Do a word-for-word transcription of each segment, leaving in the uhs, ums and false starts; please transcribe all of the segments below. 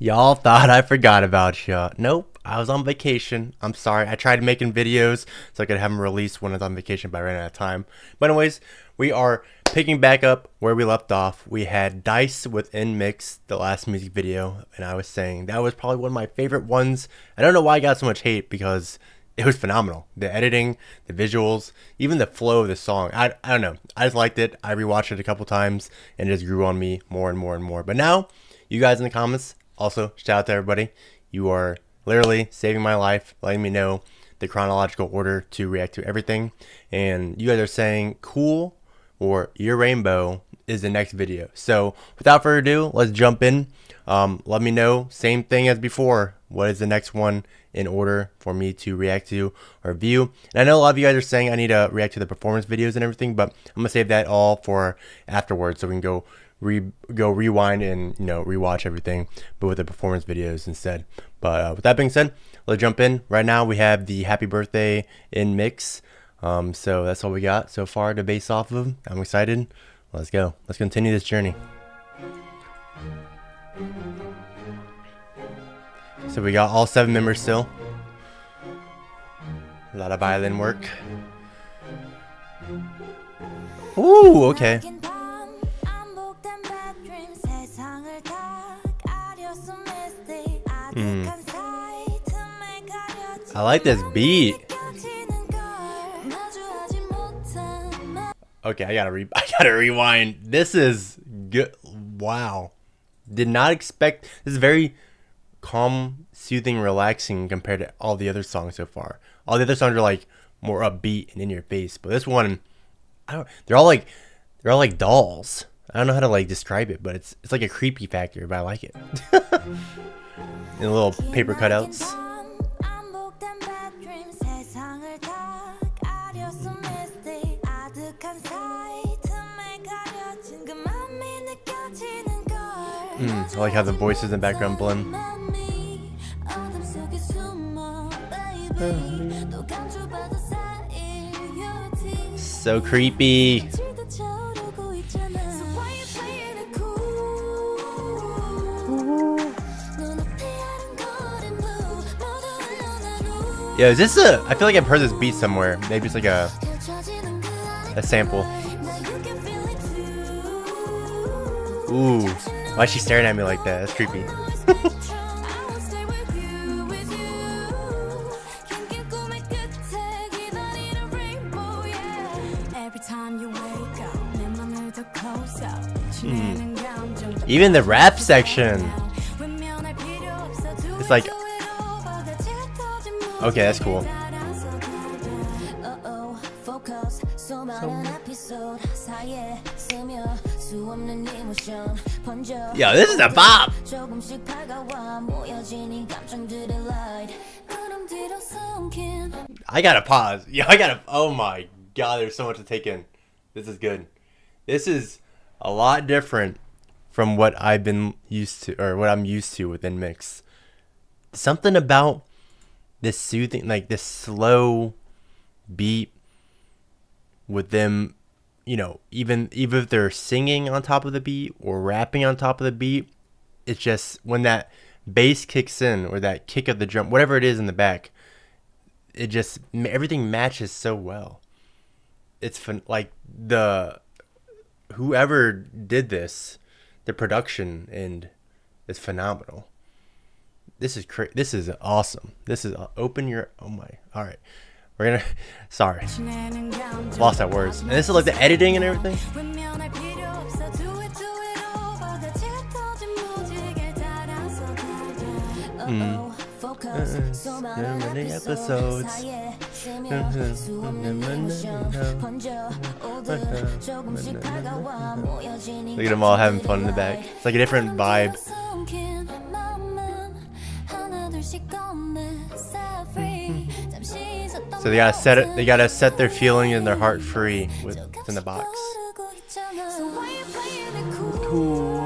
Y'all thought I forgot about ya. Nope, I was on vacation. I'm sorry. I tried making videos so I could have them released when I was on vacation, but I ran out of time. But anyways, we are picking back up where we left off. We had Dice with N M I X X, the last music video, and I was saying that was probably one of my favorite ones. I don't know why I got so much hate because it was phenomenal. The editing, the visuals, even the flow of the song. I, I don't know. I just liked it. I rewatched it a couple times, and it just grew on me more and more and more. But now, you guys in the comments... Also, shout out to everybody. You are literally saving my life, letting me know the chronological order to react to everything. And you guys are saying Cool or Your Rainbow is the next video. So without further ado, let's jump in. Um, let me know, same thing as before, what is the next one in order for me to react to or view. And I know a lot of you guys are saying I need to react to the performance videos and everything, but I'm going to save that all for afterwards so we can go Re go rewind and, you know, rewatch everything, but with the performance videos instead. But uh, with that being said, let's jump in. Right now we have the Happy Birthday N M I X X. Um, so that's all we got so far to base off of. I'm excited. Let's go. Let's continue this journey. So we got all seven members still. A lot of violin work. Ooh, okay. Mm. I like this beat. Okay, I gotta re I gotta rewind. This is good. Wow, did not expect this. Is very calm, soothing, relaxing compared to all the other songs so far. All the other songs are like more upbeat and in your face, but this one, I don't. They're all like they're all like dolls. I don't know how to like describe it, but it's it's like a creepy factor, but I like it. And little paper cutouts. Mm, I like how the voices in the background blend. So creepy. Yeah, is this a... I feel like I've heard this beat somewhere. Maybe it's like a... a sample. Ooh. Why is she staring at me like that? That's creepy. Mm. Even the rap section. It's like... Okay, that's cool. Yo, this is a bop! I gotta pause. Yeah, I gotta... Oh my god, there's so much to take in. This is good. This is a lot different from what I've been used to, or what I'm used to with N M I X X. Something about... this soothing, like this slow beat with them, you know, even even if they're singing on top of the beat or rapping on top of the beat, it's just when that bass kicks in or that kick of the drum, whatever it is in the back, it just, everything matches so well. It's fun, like the, whoever did this, the production and is phenomenal. This is cra this is awesome. This is uh, open your, oh my, all right. We're gonna, sorry. Lost that words. And this is like the editing and everything. Mm. Uh, so many episodes. Look at them all having fun in the back. It's like a different vibe. So they gotta set it. They gotta set their feeling and their heart free within the box. Cool.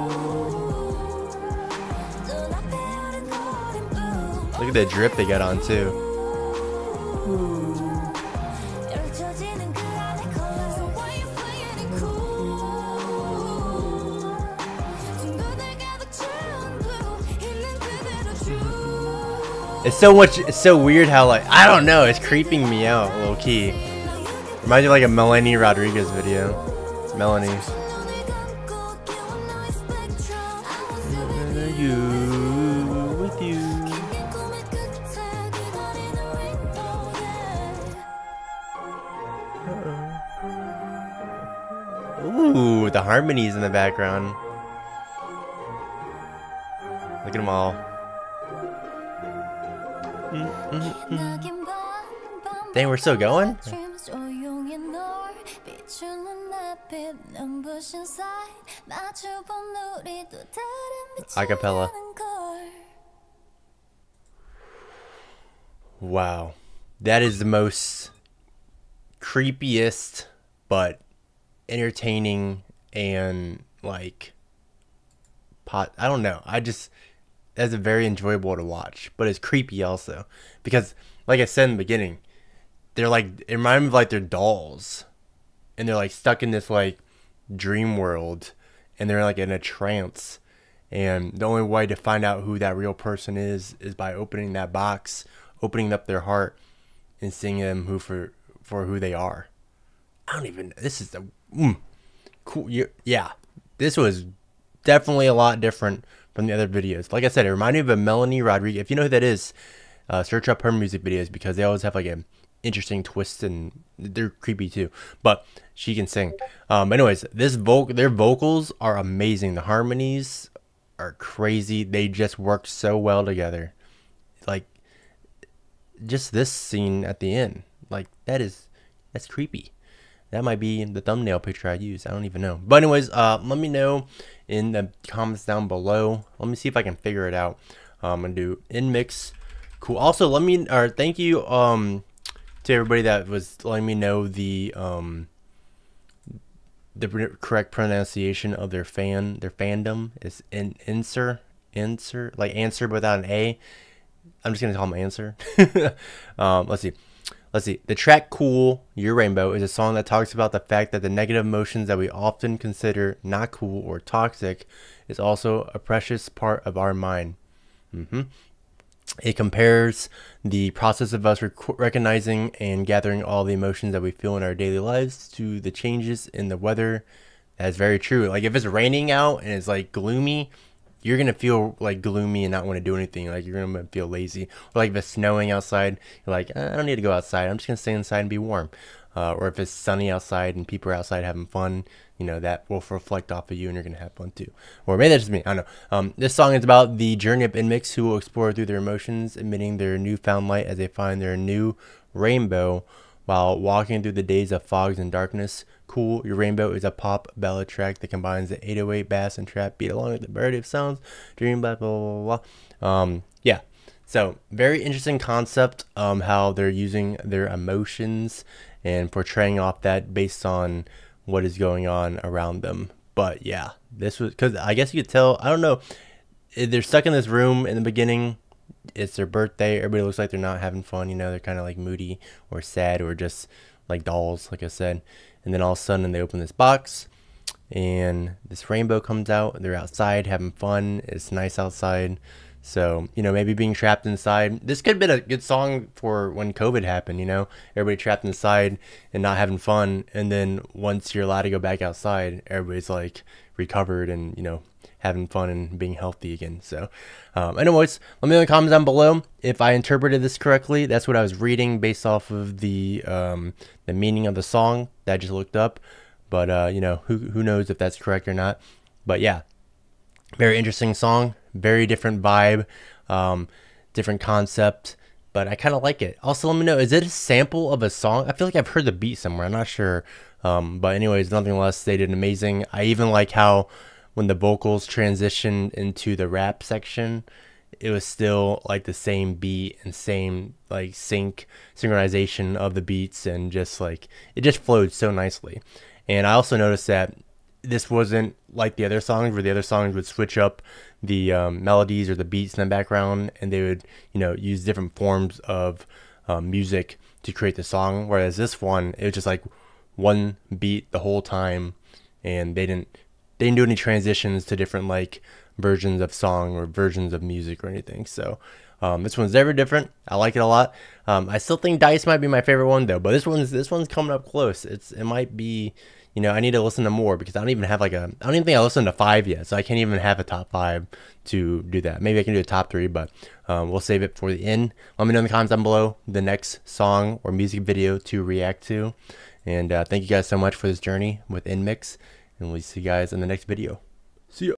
Look at the drip they got on too. It's so much, it's so weird how, like, I don't know, it's creeping me out low key. Reminds me of like a Melanie Rodriguez video. It's Melanie. You, with you. Ooh, the harmonies in the background. Look at them all. Mm-hmm. Dang, we're still going? Acapella. Wow. That is the most creepiest but entertaining and like pot I don't know. I just That's very enjoyable to watch, but it's creepy also because, like I said in the beginning, they're like it reminds me of like they're dolls, and they're like stuck in this like dream world, and they're like in a trance, and the only way to find out who that real person is is by opening that box, opening up their heart, and seeing them who for for who they are. I don't even. This is the mm, cool. Yeah, this was definitely a lot different from the other videos. Like I said, it reminded me of a Melanie Rodriguez. If you know who that is, uh, search up her music videos because they always have like an interesting twist and they're creepy too. But she can sing. Um, anyways, this voc their vocals are amazing. The harmonies are crazy. They just work so well together. Like just this scene at the end, like that is that's creepy. That might be the thumbnail picture I use. I don't even know. But anyways, uh, let me know in the comments down below. Let me see if I can figure it out. Um, I'm gonna do N mix. Cool. Also, let me or thank you um to everybody that was letting me know the um the correct pronunciation of their fan their fandom is in answer answer like answer without an A. I'm just gonna call them answer. um, let's see. Let's see, the track Cool, Your Rainbow is a song that talks about the fact that the negative emotions that we often consider not cool or toxic is also a precious part of our mind. Mm-hmm. It compares the process of us rec recognizing and gathering all the emotions that we feel in our daily lives to the changes in the weather. That's very true. Like if it's raining out and it's like gloomy, you're going to feel like gloomy and not want to do anything. Like you're going to feel lazy. Or like if it's snowing outside, you're like, I don't need to go outside. I'm just going to stay inside and be warm. Uh, or if it's sunny outside and people are outside having fun, you know, that will reflect off of you and you're going to have fun too. Or maybe that's just me. I don't know. Um, this song is about the journey of N mix who will explore through their emotions, admitting their newfound light as they find their new rainbow while walking through the days of fogs and darkness. Cool, Your Rainbow is a pop ballad track that combines the eight oh eight bass and trap beat along with the variety of sounds, dream, blah, blah, blah, blah. Um, yeah, so very interesting concept, um, how they're using their emotions and portraying off that based on what is going on around them. But yeah, this was, because I guess you could tell, I don't know, they're stuck in this room in the beginning. It's their birthday. Everybody looks like they're not having fun. You know, they're kind of like moody or sad or just like dolls, like I said. And then all of a sudden they open this box and this rainbow comes out. They're outside having fun. It's nice outside. So, you know, maybe being trapped inside. This could have been a good song for when COVID happened, you know. Everybody trapped inside and not having fun. And then once you're allowed to go back outside, everybody's like recovered and, you know, having fun and being healthy again. So, um, anyways, let me know in the comments down below if I interpreted this correctly. That's what I was reading based off of the um, the meaning of the song that I just looked up. But, uh, you know, who, who knows if that's correct or not. But, yeah, very interesting song. Very different vibe. Um, different concept. But I kind of like it. Also, let me know, is it a sample of a song? I feel like I've heard the beat somewhere. I'm not sure. Um, but, anyways, nothing less. They did amazing. I even like how when the vocals transitioned into the rap section, it was still like the same beat and same like sync synchronization of the beats, and just like it just flowed so nicely. And I also noticed that this wasn't like the other songs where the other songs would switch up the um, melodies or the beats in the background, and they would, you know, use different forms of um, music to create the song. Whereas this one, it was just like one beat the whole time, and they didn't. They didn't do any transitions to different like versions of song or versions of music or anything. So um, this one's ever different. I like it a lot. Um, I still think Dice might be my favorite one though, but this one's this one's coming up close. It's it might be, you know, I need to listen to more because I don't even have like a I don't even think I listened to five yet, so I can't even have a top five to do that. Maybe I can do a top three, but um, we'll save it for the end. Let me know in the comments down below the next song or music video to react to. And uh, thank you guys so much for this journey with N M I X X, and we'll see you guys in the next video. See ya.